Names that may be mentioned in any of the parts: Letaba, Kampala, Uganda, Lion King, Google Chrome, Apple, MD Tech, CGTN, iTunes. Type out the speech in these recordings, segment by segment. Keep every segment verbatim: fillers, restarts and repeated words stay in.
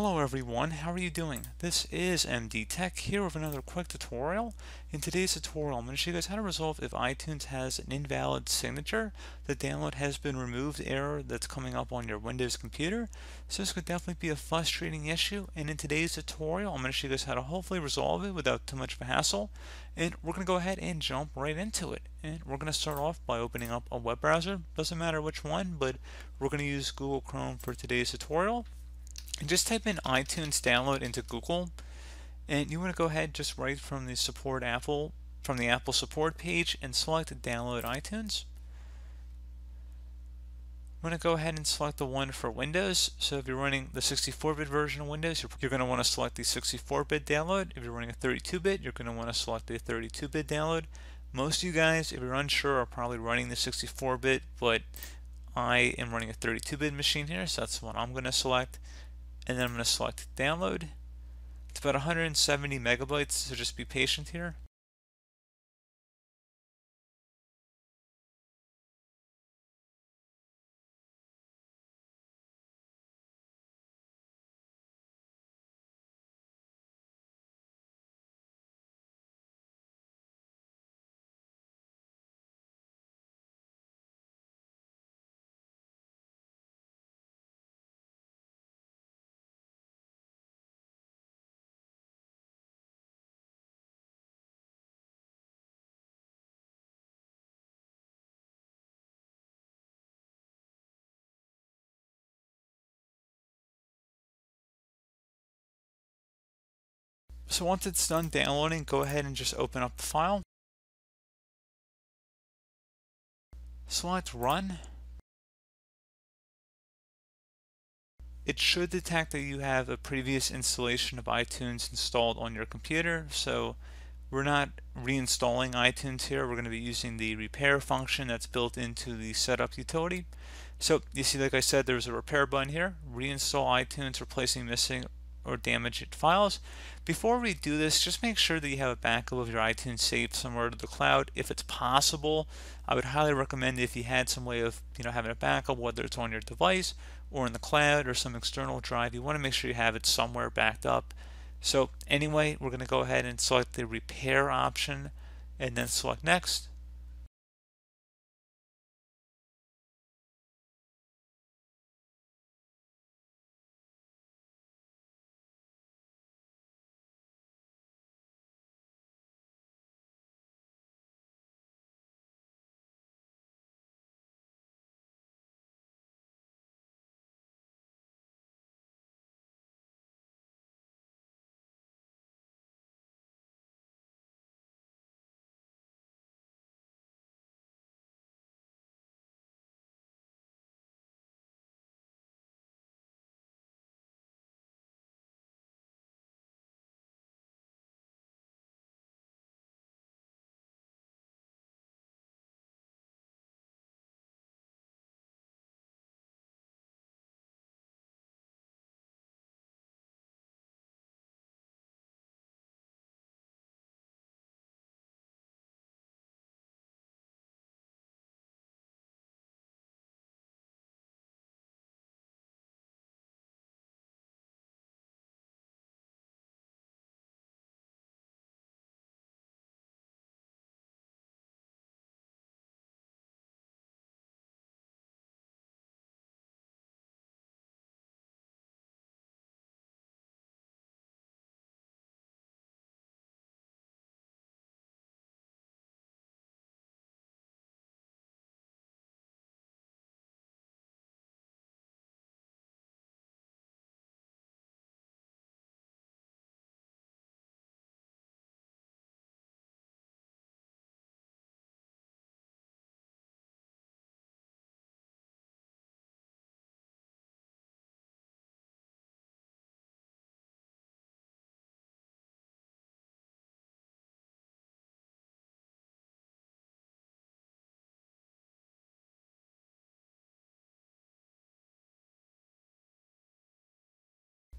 Hello everyone, how are you doing? This is M D Tech here with another quick tutorial. In today's tutorial, I'm going to show you guys how to resolve if iTunes has an invalid signature, the download has been removed error that's coming up on your Windows computer. So this could definitely be a frustrating issue, and in today's tutorial, I'm going to show you guys how to hopefully resolve it without too much of a hassle. And we're going to go ahead and jump right into it. And we're going to start off by opening up a web browser. Doesn't matter which one, but we're going to use Google Chrome for today's tutorial. And just type in iTunes download into Google, and you want to go ahead just right from the support Apple from the Apple support page and select download iTunes. I'm going to go ahead and select the one for Windows. So if you're running the sixty-four bit version of Windows, you're going to want to select the sixty-four bit download. If you're running a thirty-two bit, you're going to want to select the thirty-two bit download. Most of you guys, if you're unsure, are probably running the sixty-four bit, but I am running a thirty-two bit machine here, so that's what I'm going to select. And then I'm going to select download. It's about one hundred seventy megabytes, so just be patient here. So once it's done downloading, go ahead and just open up the file. Select Run. It should detect that you have a previous installation of iTunes installed on your computer. So we're not reinstalling iTunes here. We're going to be using the repair function that's built into the setup utility. So you see, like I said, there's a repair button here. Reinstall iTunes, replacing missing or damaged files. Before we do this, just make sure that you have a backup of your iTunes saved somewhere to the cloud. If it's possible, I would highly recommend if you had some way of, you know, having a backup, whether it's on your device or in the cloud or some external drive, you want to make sure you have it somewhere backed up. So anyway, we're going to go ahead and select the repair option and then select next.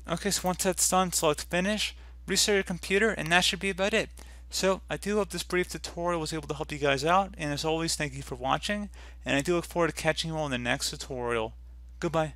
Okay, so once that's done, select finish, restart your computer, and that should be about it. So I do hope this brief tutorial was able to help you guys out, and as always, thank you for watching, and I do look forward to catching you all in the next tutorial. Goodbye.